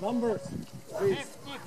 Numbers, please. 54.